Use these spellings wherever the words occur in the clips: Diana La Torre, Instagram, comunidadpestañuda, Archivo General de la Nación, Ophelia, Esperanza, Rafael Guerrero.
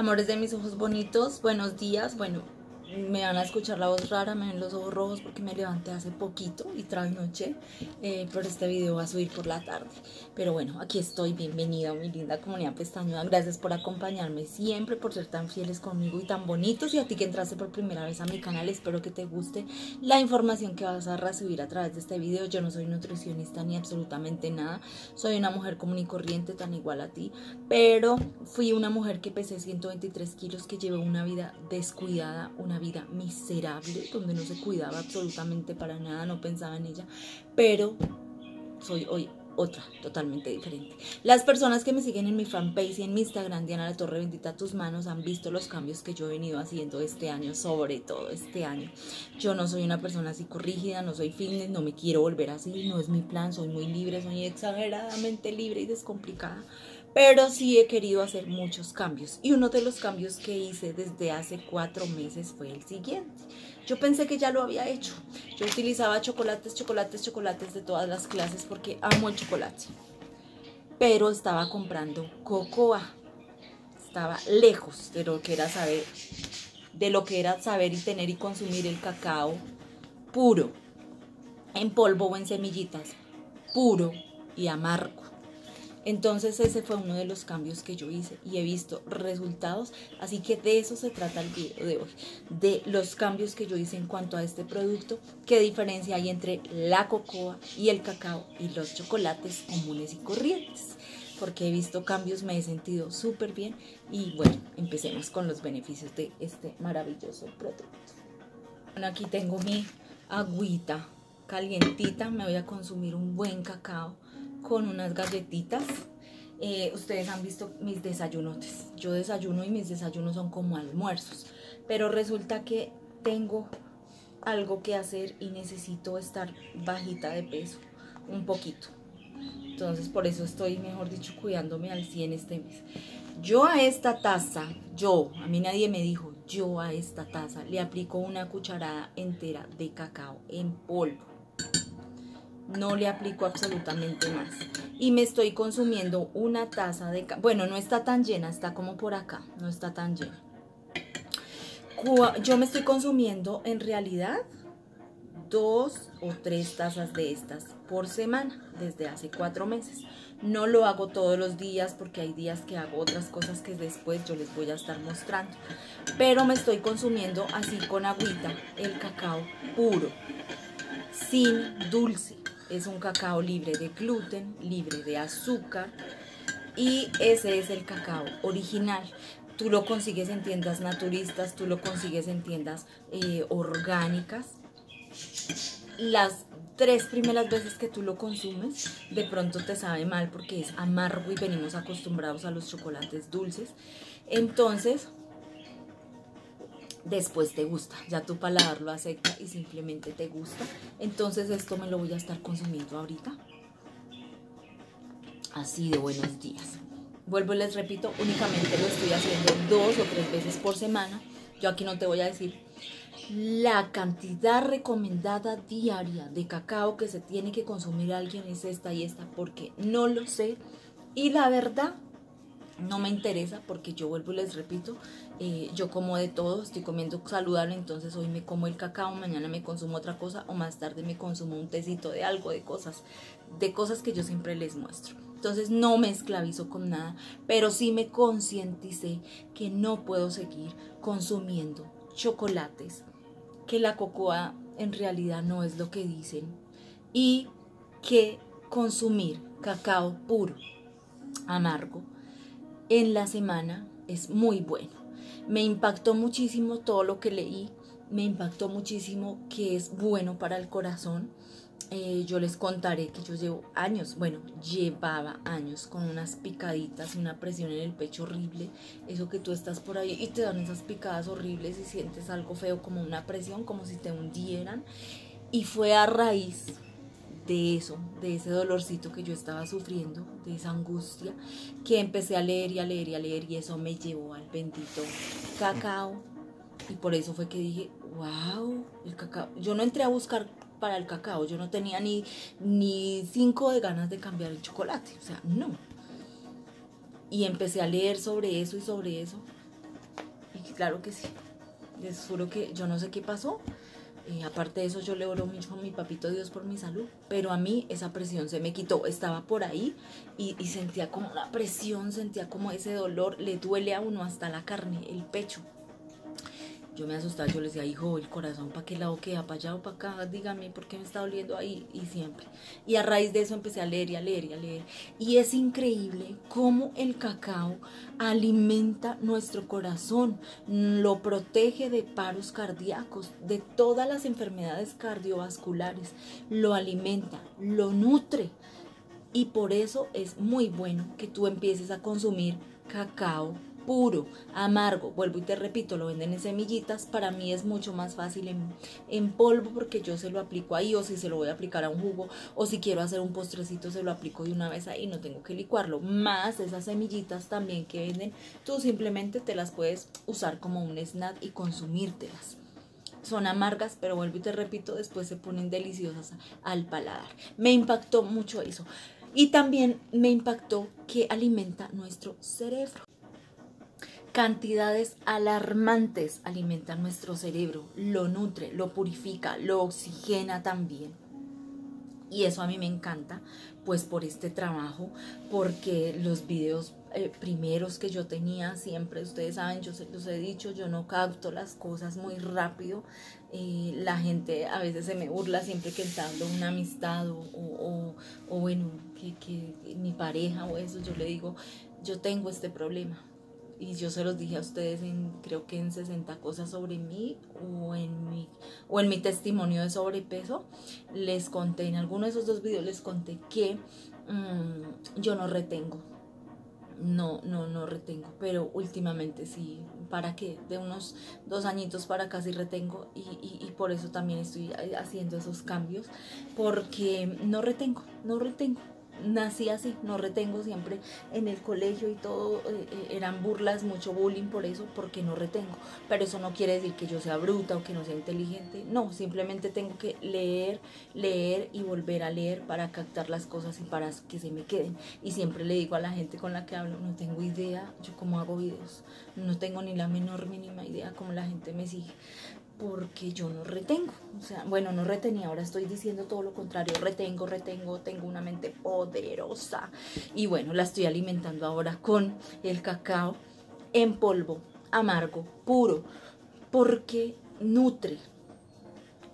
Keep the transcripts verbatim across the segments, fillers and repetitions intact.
Amores de mis ojos bonitos, buenos días. Bueno, me van a escuchar la voz rara, me ven los ojos rojos porque me levanté hace poquito y trasnoché, eh, pero este video va a subir por la tarde. Pero bueno, aquí estoy, bienvenida a mi linda comunidad pestañuda. Gracias por acompañarme siempre, por ser tan fieles conmigo y tan bonitos. Y a ti que entraste por primera vez a mi canal, espero que te guste la información que vas a recibir a través de este video. Yo no soy nutricionista ni absolutamente nada, soy una mujer común y corriente, tan igual a ti, pero fui una mujer que pesé ciento veintitrés kilos, que llevó una vida descuidada, una vida miserable, donde no se cuidaba absolutamente para nada, no pensaba en ella, pero soy hoy otra, totalmente diferente. Las personas que me siguen en mi fanpage y en mi Instagram, Diana La Torre, bendita tus manos, han visto los cambios que yo he venido haciendo este año, sobre todo este año. Yo no soy una persona así corrígida, no soy fitness, no me quiero volver así, no es mi plan, soy muy libre, soy exageradamente libre y descomplicada. Pero sí he querido hacer muchos cambios, y uno de los cambios que hice desde hace cuatro meses fue el siguiente. Yo pensé que ya lo había hecho. Yo utilizaba chocolates, chocolates, chocolates de todas las clases porque amo el chocolate, pero estaba comprando cocoa. Estaba lejos de lo que era saber, de lo que era saber y tener y consumir el cacao puro, en polvo o en semillitas, puro y amargo. Entonces ese fue uno de los cambios que yo hice y he visto resultados, así que de eso se trata el video de hoy, de los cambios que yo hice en cuanto a este producto, qué diferencia hay entre la cocoa y el cacao y los chocolates comunes y corrientes, porque he visto cambios, me he sentido súper bien y bueno, empecemos con los beneficios de este maravilloso producto. Bueno, aquí tengo mi agüita calientita, me voy a consumir un buen cacao con unas galletitas. Eh, ustedes han visto mis desayunotes, yo desayuno y mis desayunos son como almuerzos, pero resulta que tengo algo que hacer y necesito estar bajita de peso un poquito, entonces por eso estoy, mejor dicho, cuidándome al cien este mes. Yo a esta taza, yo, a mí nadie me dijo, yo a esta taza le aplico una cucharada entera de cacao en polvo. No le aplico absolutamente más. Y me estoy consumiendo una taza de... Bueno, no está tan llena, está como por acá. No está tan llena. Yo me estoy consumiendo en realidad dos o tres tazas de estas por semana desde hace cuatro meses. No lo hago todos los días porque hay días que hago otras cosas que después yo les voy a estar mostrando. Pero me estoy consumiendo así con agüita el cacao puro, sin dulce. Es un cacao libre de gluten, libre de azúcar, y ese es el cacao original. Tú lo consigues en tiendas naturistas, tú lo consigues en tiendas eh, orgánicas. Las tres primeras veces que tú lo consumes, de pronto te sabe mal porque es amargo y venimos acostumbrados a los chocolates dulces. Entonces, después te gusta, ya tu paladar lo acepta y simplemente te gusta. Entonces esto me lo voy a estar consumiendo ahorita, así de buenos días. Vuelvo y les repito, únicamente lo estoy haciendo dos o tres veces por semana. Yo aquí no te voy a decir la cantidad recomendada diaria de cacao que se tiene que consumir a alguien es esta y esta, porque no lo sé y la verdad no me interesa, porque yo vuelvo y les repito, eh, yo como de todo, estoy comiendo saludable, entonces hoy me como el cacao, mañana me consumo otra cosa o más tarde me consumo un tecito de algo, de cosas, de cosas que yo siempre les muestro. Entonces no me esclavizo con nada, pero sí me concienticé que no puedo seguir consumiendo chocolates, que la cocoa en realidad no es lo que dicen y que consumir cacao puro, amargo, en la semana es muy bueno. Me impactó muchísimo todo lo que leí, me impactó muchísimo que es bueno para el corazón. Eh, yo les contaré que yo llevo años, bueno, llevaba años con unas picaditas, una presión en el pecho horrible, eso que tú estás por ahí y te dan esas picadas horribles y sientes algo feo, como una presión, como si te hundieran, y fue a raíz de eso, de ese dolorcito que yo estaba sufriendo, de esa angustia, que empecé a leer y a leer y a leer, y eso me llevó al bendito cacao. Y por eso fue que dije, wow, el cacao. Yo no entré a buscar para el cacao, yo no tenía ni, ni cinco de ganas de cambiar el chocolate, o sea, no. Y empecé a leer sobre eso y sobre eso, claro que sí. Les juro que yo no sé qué pasó. Eh, aparte de eso, yo le oro mucho a mi papito Dios por mi salud. Pero a mí esa presión se me quitó. Estaba por ahí y, y sentía como una presión, sentía como ese dolor. Le duele a uno hasta la carne, el pecho. Yo me asustaba, yo le decía, hijo, el corazón, ¿para qué lado queda? ¿Para allá o para acá? Dígame, ¿por qué me está doliendo ahí? Y siempre. Y a raíz de eso empecé a leer y a leer y a leer. Y es increíble cómo el cacao alimenta nuestro corazón, lo protege de paros cardíacos, de todas las enfermedades cardiovasculares, lo alimenta, lo nutre. Y por eso es muy bueno que tú empieces a consumir cacao puro, amargo. Vuelvo y te repito, lo venden en semillitas. Para mí es mucho más fácil en, en polvo, porque yo se lo aplico ahí, o si se lo voy a aplicar a un jugo, o si quiero hacer un postrecito, se lo aplico de una vez ahí, no tengo que licuarlo. Más esas semillitas también que venden, tú simplemente te las puedes usar como un snack y consumírtelas. Son amargas, pero vuelvo y te repito, después se ponen deliciosas al paladar. Me impactó mucho eso. Y también me impactó que alimenta nuestro cerebro. Cantidades alarmantes alimentan nuestro cerebro, lo nutre, lo purifica, lo oxigena también. Y eso a mí me encanta, pues por este trabajo, porque los videos eh, primeros que yo tenía, siempre, ustedes saben, yo se los he dicho, yo no capto las cosas muy rápido. Eh, la gente a veces se me burla siempre que entablo una amistad o, o, o bueno, que, que mi pareja o eso, yo le digo, yo tengo este problema. Y yo se los dije a ustedes en, creo que en sesenta cosas sobre mí o en mi, o en mi testimonio de sobrepeso. Les conté, en alguno de esos dos videos les conté que mmm, yo no retengo. No, no, no retengo, pero últimamente sí, ¿para qué? De unos dos añitos para acá sí retengo y, y, y por eso también estoy haciendo esos cambios, porque no retengo, no retengo. Nací así, no retengo. Siempre en el colegio y todo eh, eran burlas, mucho bullying por eso, porque no retengo. Pero eso no quiere decir que yo sea bruta o que no sea inteligente. No, simplemente tengo que leer, leer y volver a leer para captar las cosas y para que se me queden. Y siempre le digo a la gente con la que hablo, no tengo idea yo cómo hago videos. No tengo ni la menor mínima idea cómo la gente me sigue, porque yo no retengo. O sea, bueno, no retenía, ahora estoy diciendo todo lo contrario, retengo, retengo, tengo una mente poderosa, y bueno, la estoy alimentando ahora con el cacao en polvo, amargo, puro, porque nutre.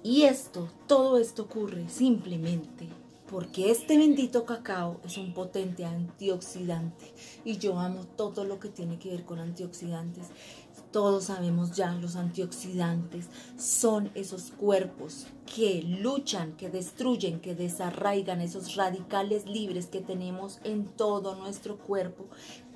Y esto, todo esto ocurre simplemente porque este bendito cacao es un potente antioxidante, y yo amo todo lo que tiene que ver con antioxidantes. Todos sabemos ya, los antioxidantes son esos cuerpos que luchan, que destruyen, que desarraigan esos radicales libres que tenemos en todo nuestro cuerpo,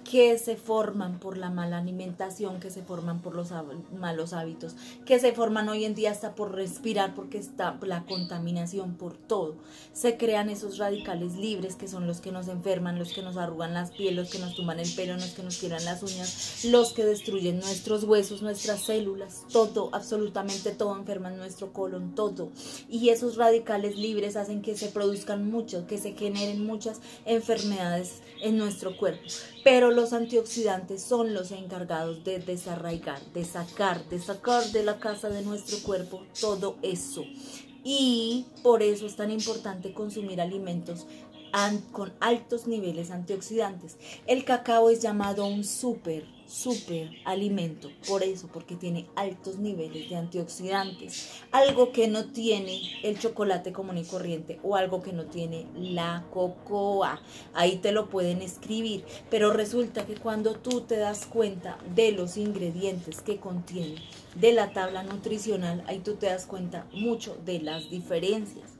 que se forman por la mala alimentación, que se forman por los malos hábitos, que se forman hoy en día hasta por respirar, porque está la contaminación por todo. Se crean esos radicales libres que son los que nos enferman, los que nos arrugan las pieles, los que nos tumban el pelo, los que nos quiebran las uñas, los que destruyen nuestros huesos, nuestras células, todo, absolutamente todo enferman nuestro colon, todo. Y esos radicales libres hacen que se produzcan muchos, que se generen muchas enfermedades en nuestro cuerpo. Pero los antioxidantes son los encargados de desarraigar, de sacar, de sacar de la casa de nuestro cuerpo todo eso. Y por eso es tan importante consumir alimentos con altos niveles antioxidantes. El cacao es llamado un súper, súper alimento, por eso, porque tiene altos niveles de antioxidantes, algo que no tiene el chocolate común y corriente, o algo que no tiene la cocoa. Ahí te lo pueden escribir, pero resulta que cuando tú te das cuenta de los ingredientes que contiene, de la tabla nutricional, ahí tú te das cuenta mucho de las diferencias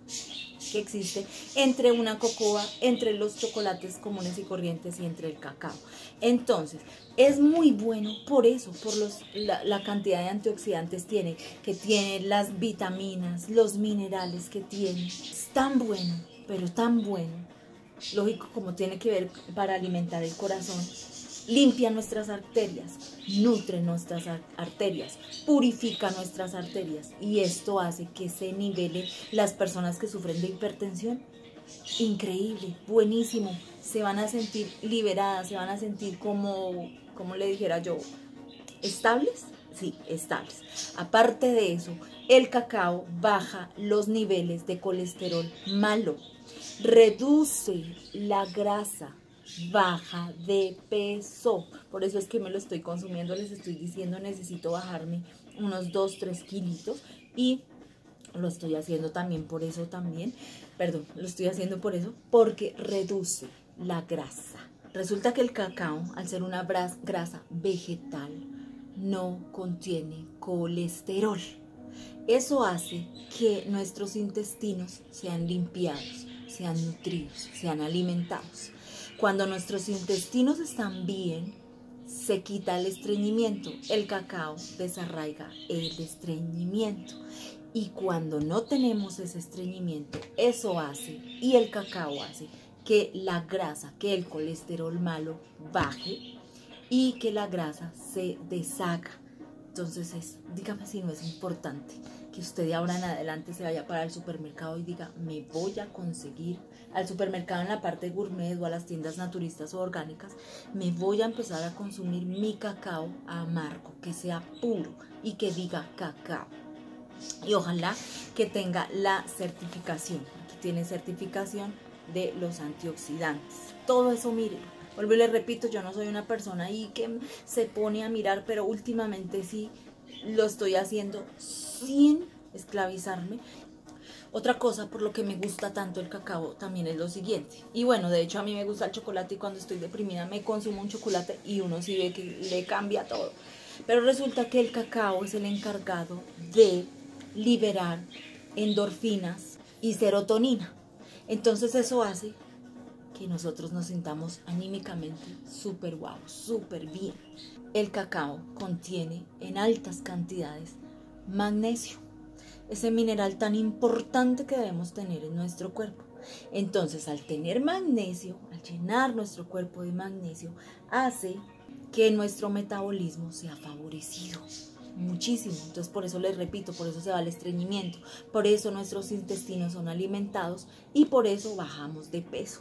que existe entre una cocoa, entre los chocolates comunes y corrientes y entre el cacao. Entonces, es muy bueno por eso, por los, la, la cantidad de antioxidantes tiene, que tiene las vitaminas, los minerales que tiene. Es tan bueno, pero tan bueno, lógico, como tiene que ver para alimentar el corazón. Limpia nuestras arterias, nutre nuestras arterias, purifica nuestras arterias, y esto hace que se nivelen las personas que sufren de hipertensión. Increíble, buenísimo, se van a sentir liberadas, se van a sentir como, como le dijera yo, estables, sí, estables. Aparte de eso, el cacao baja los niveles de colesterol malo, reduce la grasa, baja de peso. Por eso es que me lo estoy consumiendo, les estoy diciendo, necesito bajarme unos dos, tres kilitos y lo estoy haciendo también por eso también, perdón, lo estoy haciendo por eso, porque reduce la grasa. Resulta que el cacao, al ser una grasa vegetal, no contiene colesterol. Eso hace que nuestros intestinos sean limpiados, sean nutridos, sean alimentados. Cuando nuestros intestinos están bien, se quita el estreñimiento. El cacao desarraiga el estreñimiento. Y cuando no tenemos ese estreñimiento, eso hace, y el cacao hace, que la grasa, que el colesterol malo baje y que la grasa se deshaga. Entonces, es, dígame si no es importante que usted de ahora en adelante se vaya para el supermercado y diga, me voy a conseguir al supermercado en la parte gourmet o a las tiendas naturistas o orgánicas, me voy a empezar a consumir mi cacao amargo, que sea puro y que diga cacao. Y ojalá que tenga la certificación, aquí tiene certificación de los antioxidantes. Todo eso, miren, vuelvo y les repito, yo no soy una persona ahí que se pone a mirar, pero últimamente sí lo estoy haciendo sin esclavizarme. Otra cosa por lo que me gusta tanto el cacao también es lo siguiente, y bueno, de hecho a mí me gusta el chocolate y cuando estoy deprimida me consumo un chocolate y uno sí ve que le cambia todo, pero resulta que el cacao es el encargado de liberar endorfinas y serotonina. Entonces eso hace que nosotros nos sintamos anímicamente súper guau, súper bien. El cacao contiene en altas cantidades magnesio, ese mineral tan importante que debemos tener en nuestro cuerpo. Entonces, al tener magnesio, al llenar nuestro cuerpo de magnesio, hace que nuestro metabolismo sea favorecido muchísimo. Entonces, por eso les repito, por eso se va el estreñimiento, por eso nuestros intestinos son alimentados y por eso bajamos de peso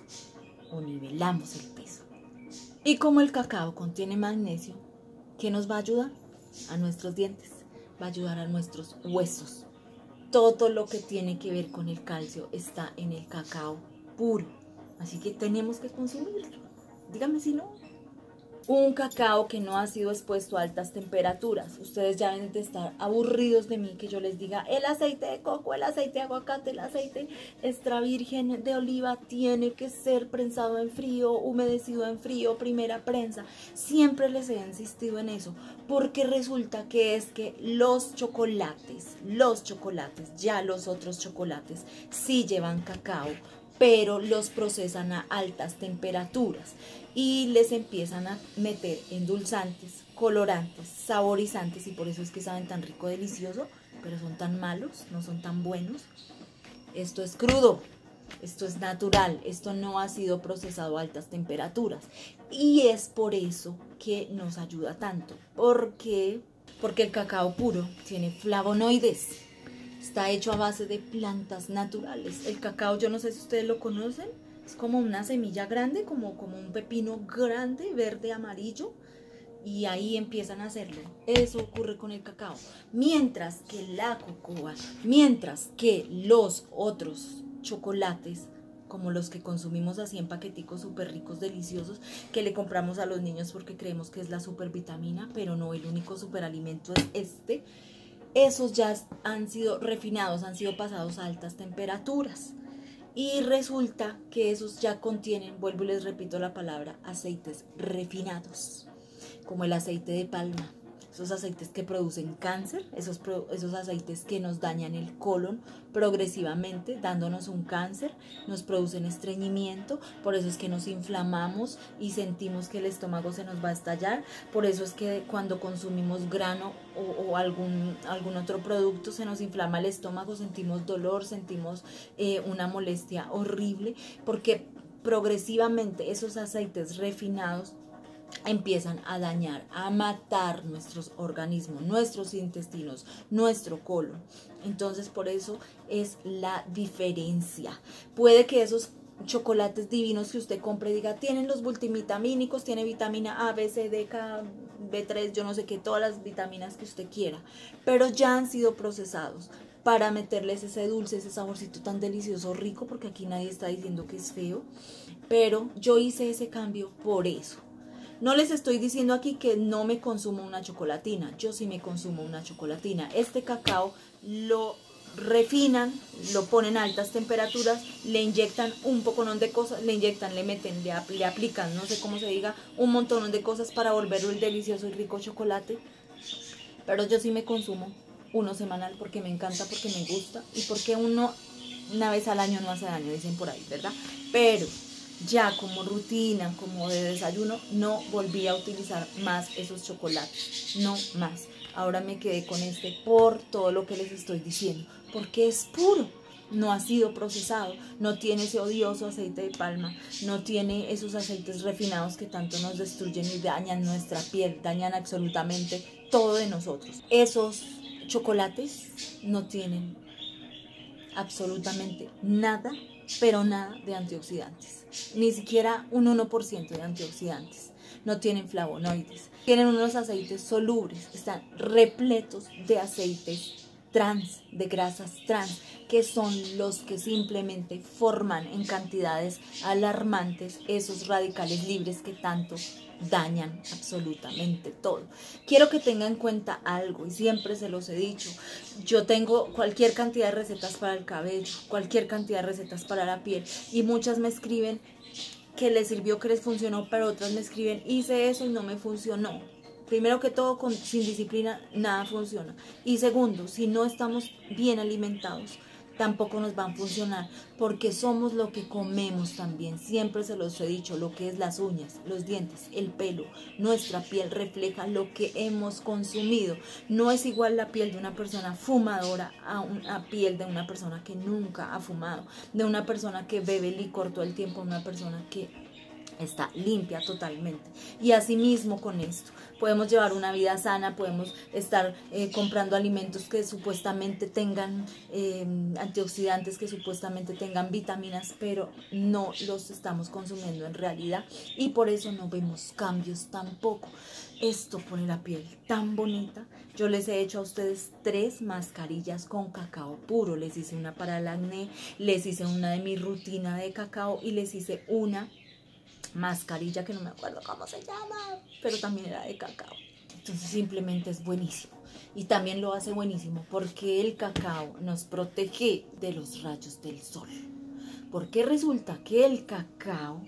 o nivelamos el peso. Y como el cacao contiene magnesio, ¿qué nos va a ayudar? A nuestros dientes, va a ayudar a nuestros huesos. Todo lo que tiene que ver con el calcio está en el cacao puro, así que tenemos que consumirlo. Díganme si no. Un cacao que no ha sido expuesto a altas temperaturas. Ustedes ya deben de estar aburridos de mí que yo les diga el aceite de coco, el aceite de aguacate, el aceite extra virgen de oliva tiene que ser prensado en frío, humedecido en frío, primera prensa. Siempre les he insistido en eso, porque resulta que es que los chocolates, los chocolates, ya los otros chocolates sí llevan cacao, pero los procesan a altas temperaturas y les empiezan a meter endulzantes, colorantes, saborizantes, y por eso es que saben tan rico, delicioso, pero son tan malos, no son tan buenos. Esto es crudo, esto es natural, esto no ha sido procesado a altas temperaturas y es por eso que nos ayuda tanto. ¿Por qué? Porque el cacao puro tiene flavonoides. Está hecho a base de plantas naturales. El cacao, yo no sé si ustedes lo conocen, es como una semilla grande, como, como un pepino grande, verde, amarillo, y ahí empiezan a hacerlo. Eso ocurre con el cacao. Mientras que la cocoa, mientras que los otros chocolates, como los que consumimos así en paqueticos súper ricos, deliciosos, que le compramos a los niños porque creemos que es la supervitamina, pero no, el único superalimento es este. Esos ya han sido refinados, han sido pasados a altas temperaturas y resulta que esos ya contienen, vuelvo y les repito la palabra, aceites refinados, como el aceite de palma, esos aceites que producen cáncer, esos, esos aceites que nos dañan el colon progresivamente, dándonos un cáncer, nos producen estreñimiento, por eso es que nos inflamamos y sentimos que el estómago se nos va a estallar, por eso es que cuando consumimos grano o, o algún, algún otro producto se nos inflama el estómago, sentimos dolor, sentimos eh, una molestia horrible, porque progresivamente esos aceites refinados empiezan a dañar, a matar nuestros organismos, nuestros intestinos, nuestro colon. Entonces por eso es la diferencia. Puede que esos chocolates divinos que usted compre, diga, tienen los multivitamínicos, tiene vitamina A, B, C, D, K, B tres, yo no sé qué, todas las vitaminas que usted quiera, pero ya han sido procesados para meterles ese dulce, ese saborcito tan delicioso, rico, porque aquí nadie está diciendo que es feo, pero yo hice ese cambio por eso. No les estoy diciendo aquí que no me consumo una chocolatina, yo sí me consumo una chocolatina. Este cacao lo refinan, lo ponen a altas temperaturas, le inyectan un poconón de cosas, le inyectan, le meten, le, apl- le aplican, no sé cómo se diga, un montón de cosas para volverlo el delicioso y rico chocolate. Pero yo sí me consumo uno semanal porque me encanta, porque me gusta y porque uno una vez al año no hace daño, dicen por ahí, ¿verdad? Pero ya como rutina, como de desayuno, no volví a utilizar más esos chocolates, no más. Ahora me quedé con este por todo lo que les estoy diciendo, porque es puro, no ha sido procesado, no tiene ese odioso aceite de palma, no tiene esos aceites refinados que tanto nos destruyen y dañan nuestra piel, dañan absolutamente todo de nosotros. Esos chocolates no tienen absolutamente nada, pero nada de antioxidantes, ni siquiera un uno por ciento de antioxidantes, no tienen flavonoides, tienen unos aceites solubles, están repletos de aceites trans, de grasas trans, que son los que simplemente forman en cantidades alarmantes esos radicales libres que tanto dañan absolutamente todo. Quiero que tengan en cuenta algo, y siempre se los he dicho, yo tengo cualquier cantidad de recetas para el cabello, cualquier cantidad de recetas para la piel, y muchas me escriben que les sirvió, que les funcionó, pero otras me escriben, hice eso y no me funcionó. Primero que todo, con, sin disciplina nada funciona. Y segundo, si no estamos bien alimentados, tampoco nos van a funcionar, porque somos lo que comemos también. Siempre se los he dicho, lo que es las uñas, los dientes, el pelo, nuestra piel refleja lo que hemos consumido. No es igual la piel de una persona fumadora a una piel de una persona que nunca ha fumado, de una persona que bebe licor todo el tiempo, una persona que está limpia totalmente. Y asimismo con esto, podemos llevar una vida sana, podemos estar eh, comprando alimentos que supuestamente tengan eh, antioxidantes, que supuestamente tengan vitaminas, pero no los estamos consumiendo en realidad y por eso no vemos cambios tampoco. Esto pone la piel tan bonita. Yo les he hecho a ustedes tres mascarillas con cacao puro. Les hice una para el acné, les hice una de mi rutina de cacao y les hice una mascarilla que no me acuerdo cómo se llama, pero también era de cacao. Entonces simplemente es buenísimo y también lo hace buenísimo porque el cacao nos protege de los rayos del sol, porque resulta que el cacao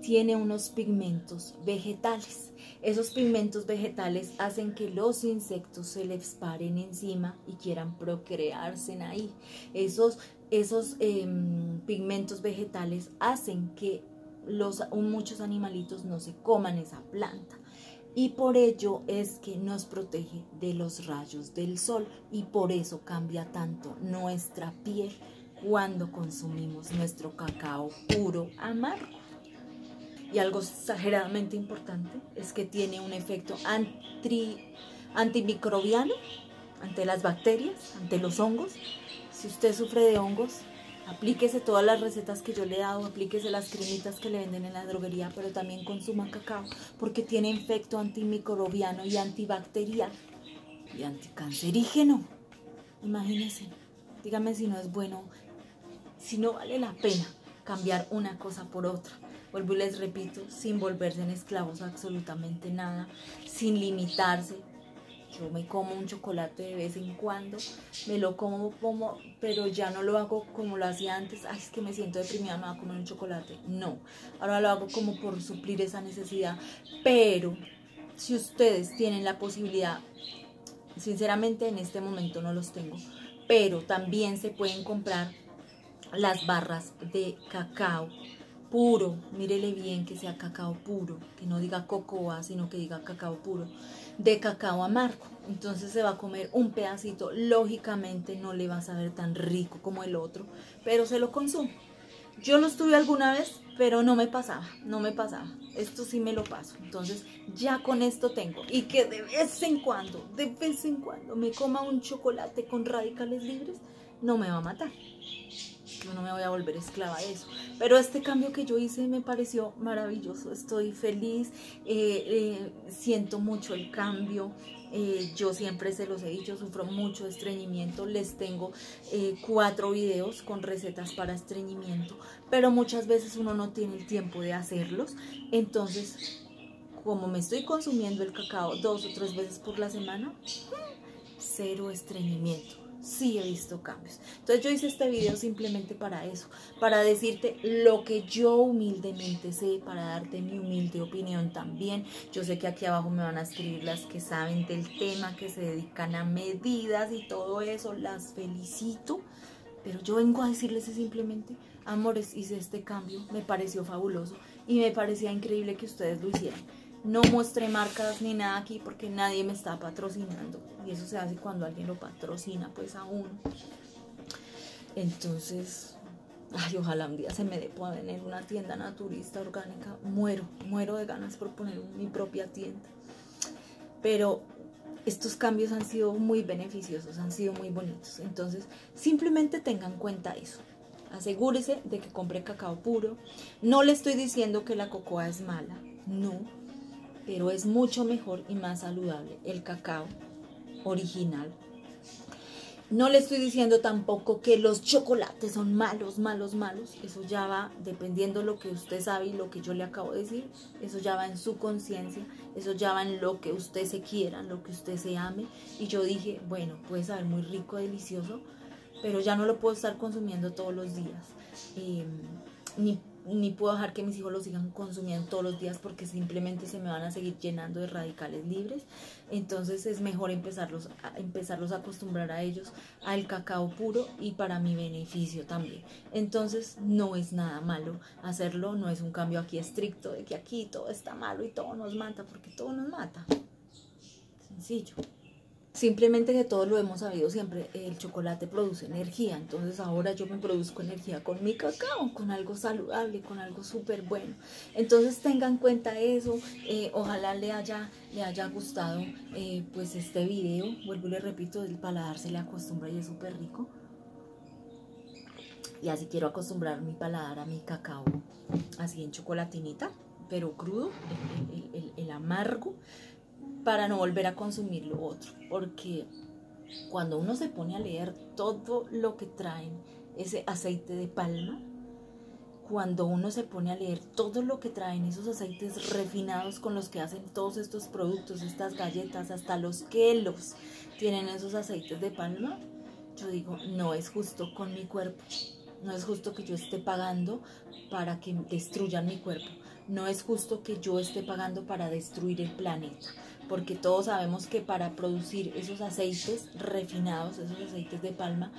tiene unos pigmentos vegetales. Esos pigmentos vegetales hacen que los insectos se les paren encima y quieran procrearse ahí. Esos, esos eh, pigmentos vegetales hacen que Los, muchos animalitos no se coman esa planta y por ello es que nos protege de los rayos del sol y por eso cambia tanto nuestra piel cuando consumimos nuestro cacao puro amargo. Y algo exageradamente importante es que tiene un efecto anti, antimicrobiano ante las bacterias, ante los hongos. Si usted sufre de hongos, aplíquese todas las recetas que yo le he dado, aplíquese las cremitas que le venden en la droguería, pero también consuma cacao porque tiene efecto antimicrobiano y antibacterial y anticancerígeno. Imagínense, díganme si no es bueno, si no vale la pena cambiar una cosa por otra. Vuelvo y les repito, sin volverse en esclavos absolutamente nada, sin limitarse. Yo me como un chocolate de vez en cuando, me lo como, como, pero ya no lo hago como lo hacía antes. Ay, es que me siento deprimida, me voy a comer un chocolate. No, ahora lo hago como por suplir esa necesidad. Pero si ustedes tienen la posibilidad, sinceramente en este momento no los tengo, pero también se pueden comprar las barras de cacao puro, mírele bien que sea cacao puro, que no diga cocoa, sino que diga cacao puro, de cacao amargo. Entonces se va a comer un pedacito, lógicamente no le va a saber tan rico como el otro, pero se lo consume. Yo los tuve alguna vez, pero no me pasaba, no me pasaba, esto sí me lo paso, entonces ya con esto tengo. Y que de vez en cuando, de vez en cuando me coma un chocolate con radicales libres, no me va a matar. yo no me voy a volver esclava de eso. Pero este cambio que yo hice me pareció maravilloso, estoy feliz, eh, eh, siento mucho el cambio. Eh, yo siempre se los he dicho, sufro mucho estreñimiento, les tengo eh, cuatro videos con recetas para estreñimiento, pero muchas veces uno no tiene el tiempo de hacerlos. Entonces, como me estoy consumiendo el cacao dos o tres veces por la semana, cero estreñimiento. Sí he visto cambios. Entonces yo hice este video simplemente para eso, para decirte lo que yo humildemente sé, para darte mi humilde opinión también. Yo sé que aquí abajo me van a escribir las que saben del tema, que se dedican a medidas y todo eso, las felicito. Pero yo vengo a decirles simplemente, amores, hice este cambio, me pareció fabuloso y me parecía increíble que ustedes lo hicieran. No mostré marcas ni nada aquí porque nadie me está patrocinando. Y eso se hace cuando alguien lo patrocina, pues a uno. Entonces, ay, ojalá un día se me dé poner en una tienda naturista orgánica. Muero, muero de ganas por poner mi propia tienda. Pero estos cambios han sido muy beneficiosos, han sido muy bonitos. Entonces, simplemente tengan en cuenta eso. Asegúrese de que compre cacao puro. No le estoy diciendo que la cocoa es mala, no. Pero es mucho mejor y más saludable el cacao original. No le estoy diciendo tampoco que los chocolates son malos, malos, malos. Eso ya va, dependiendo de lo que usted sabe y lo que yo le acabo de decir, eso ya va en su conciencia, eso ya va en lo que usted se quiera, en lo que usted se ame. Y yo dije, bueno, puede saber muy rico, delicioso, pero ya no lo puedo estar consumiendo todos los días. Eh, ni ni puedo dejar que mis hijos lo sigan consumiendo todos los días porque simplemente se me van a seguir llenando de radicales libres. Entonces es mejor empezarlos a, empezarlos a acostumbrar a ellos al cacao puro y para mi beneficio también. Entonces no es nada malo hacerlo, no es un cambio aquí estricto de que aquí todo está malo y todo nos mata, porque todo nos mata. Sencillo. Simplemente que todos lo hemos sabido siempre, el chocolate produce energía, entonces ahora yo me produzco energía con mi cacao, con algo saludable, con algo súper bueno. Entonces tengan en cuenta eso, eh, ojalá le haya, le haya gustado eh, pues este video. Vuelvo y le repito, el paladar se le acostumbra y es súper rico. Y así quiero acostumbrar mi paladar a mi cacao, así en chocolatinita, pero crudo, el, el, el, el amargo, para no volver a consumir lo otro, porque cuando uno se pone a leer todo lo que traen ese aceite de palma, cuando uno se pone a leer todo lo que traen esos aceites refinados con los que hacen todos estos productos, estas galletas, hasta los quelos tienen esos aceites de palma, yo digo, no es justo con mi cuerpo, no es justo que yo esté pagando para que destruyan mi cuerpo, no es justo que yo esté pagando para destruir el planeta, porque todos sabemos que para producir esos aceites refinados, esos aceites de palma,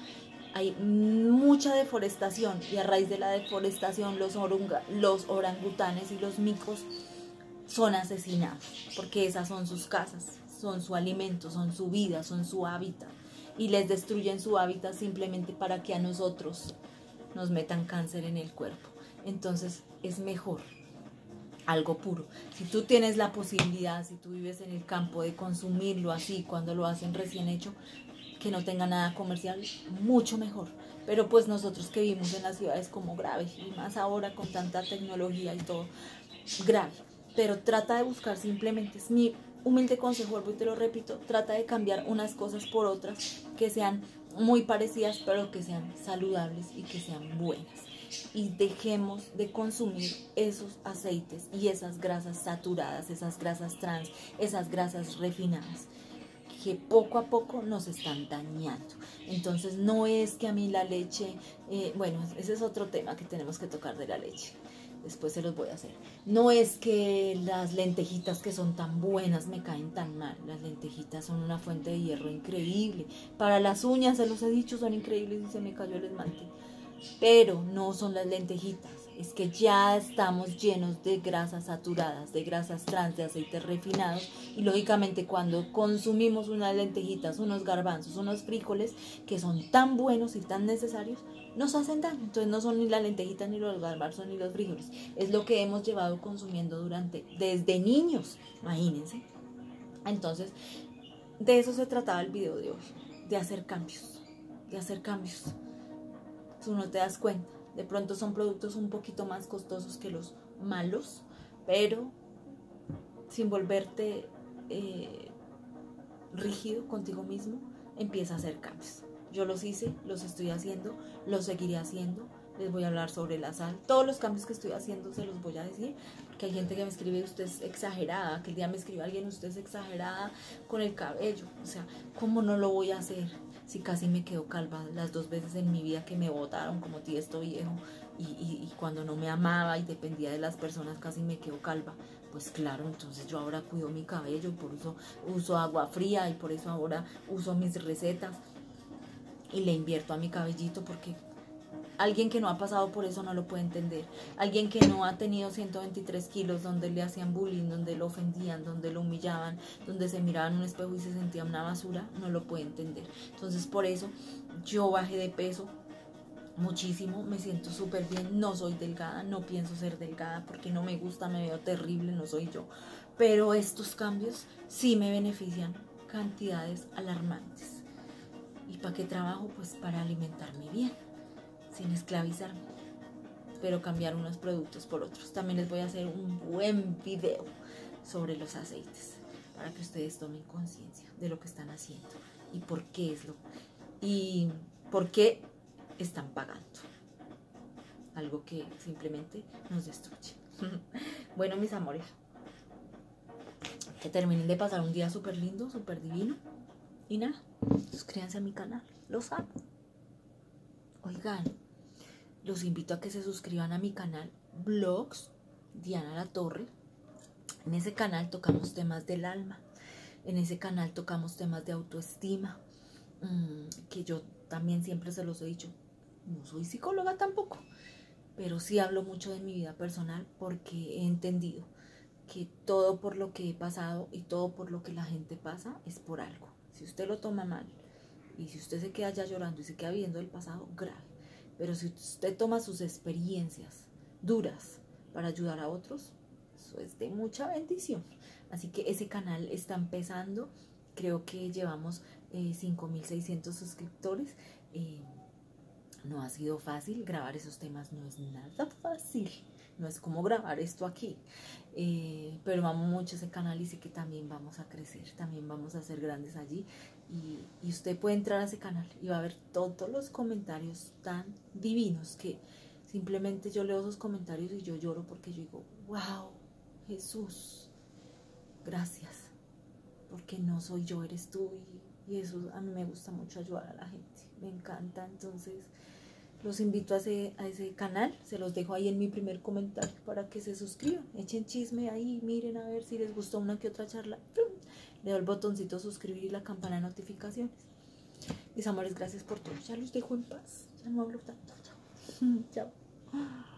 hay mucha deforestación, y a raíz de la deforestación los, orunga, los orangutanes y los micos son asesinados, porque esas son sus casas, son su alimento, son su vida, son su hábitat, y les destruyen su hábitat simplemente para que a nosotros nos metan cáncer en el cuerpo. Entonces es mejor algo puro. Si tú tienes la posibilidad, si tú vives en el campo, de consumirlo así cuando lo hacen recién hecho, que no tenga nada comercial, mucho mejor. Pero pues nosotros que vivimos en las ciudades, como grave, y más ahora con tanta tecnología y todo, grave. Pero trata de buscar simplemente, es mi humilde consejo, vuelvo y te lo repito, trata de cambiar unas cosas por otras que sean muy parecidas, pero que sean saludables y que sean buenas. Y dejemos de consumir esos aceites y esas grasas saturadas, esas grasas trans, esas grasas refinadas, que poco a poco nos están dañando. Entonces no es que a mí la leche, eh, bueno, ese es otro tema que tenemos que tocar de la leche, después se los voy a hacer. No es que las lentejitas que son tan buenas me caen tan mal, las lentejitas son una fuente de hierro increíble, para las uñas, se los he dicho, son increíbles y se me cayó el esmalte. Pero no son las lentejitas, es que ya estamos llenos de grasas saturadas, de grasas trans, de aceites refinados, y lógicamente cuando consumimos unas lentejitas, unos garbanzos, unos frijoles que son tan buenos y tan necesarios, nos hacen daño. Entonces no son ni las lentejitas, ni los garbanzos, ni los frijoles, es lo que hemos llevado consumiendo durante, desde niños, imagínense. Entonces de eso se trataba el video de hoy, de hacer cambios, de hacer cambios. tú no te das cuenta. De pronto son productos un poquito más costosos que los malos, pero sin volverte eh, rígido contigo mismo, empieza a hacer cambios. Yo los hice, los estoy haciendo, los seguiré haciendo. Les voy a hablar sobre la sal. Todos los cambios que estoy haciendo se los voy a decir, porque hay gente que me escribe, usted es exagerada. Que el día me escribe alguien, usted es exagerada con el cabello. O sea, ¿cómo no lo voy a hacer? Si casi me quedo calva las dos veces en mi vida que me botaron como tiesto viejo. Y, y, y cuando no me amaba y dependía de las personas, casi me quedo calva. Pues claro, entonces yo ahora cuido mi cabello, por eso uso agua fría y por eso ahora uso mis recetas. Y le invierto a mi cabellito porque... alguien que no ha pasado por eso no lo puede entender. Alguien que no ha tenido ciento veintitrés kilos, donde le hacían bullying, donde lo ofendían, donde lo humillaban, donde se miraban en un espejo y se sentía una basura, no lo puede entender. Entonces por eso yo bajé de peso muchísimo, me siento súper bien, no soy delgada, no pienso ser delgada porque no me gusta, me veo terrible, no soy yo. Pero estos cambios sí me benefician cantidades alarmantes. ¿Y para qué trabajo? Pues para alimentarme bien, sin esclavizarme, pero cambiar unos productos por otros. También les voy a hacer un buen video sobre los aceites, para que ustedes tomen conciencia de lo que están haciendo y por qué es lo y por qué están pagando algo que simplemente nos destruye. Bueno, mis amores, que terminen de pasar un día súper lindo, súper divino, y nada, suscríbanse a mi canal, los amo. Oigan, los invito a que se suscriban a mi canal Vlogs Diana La Torre. En ese canal tocamos temas del alma. En ese canal tocamos temas de autoestima. Que yo también siempre se los he dicho. No soy psicóloga tampoco. Pero sí hablo mucho de mi vida personal porque he entendido que todo por lo que he pasado y todo por lo que la gente pasa es por algo. Si usted lo toma mal, y si usted se queda ya llorando y se queda viviendo el pasado, grave. Pero si usted toma sus experiencias duras para ayudar a otros, eso es de mucha bendición. Así que ese canal está empezando. Creo que llevamos eh, cinco mil seiscientos suscriptores. Eh, no ha sido fácil. Grabar esos temas no es nada fácil. No es como grabar esto aquí. Eh, pero amo mucho ese canal y sé que también vamos a crecer. También vamos a ser grandes allí. Y, y usted puede entrar a ese canal y va a ver todos los comentarios tan divinos que simplemente yo leo esos comentarios y yo lloro porque yo digo, wow, Jesús, gracias, porque no soy yo, eres tú. Y, y eso, a mí me gusta mucho ayudar a la gente, me encanta. Entonces los invito a ese, a ese canal, se los dejo ahí en mi primer comentario para que se suscriban, echen chisme ahí, miren a ver si les gustó una que otra charla. Le doy el botoncito suscribir y la campana de notificaciones. Mis amores, gracias por todo. Ya los dejo en paz. Ya no hablo tanto. Chao. Chao.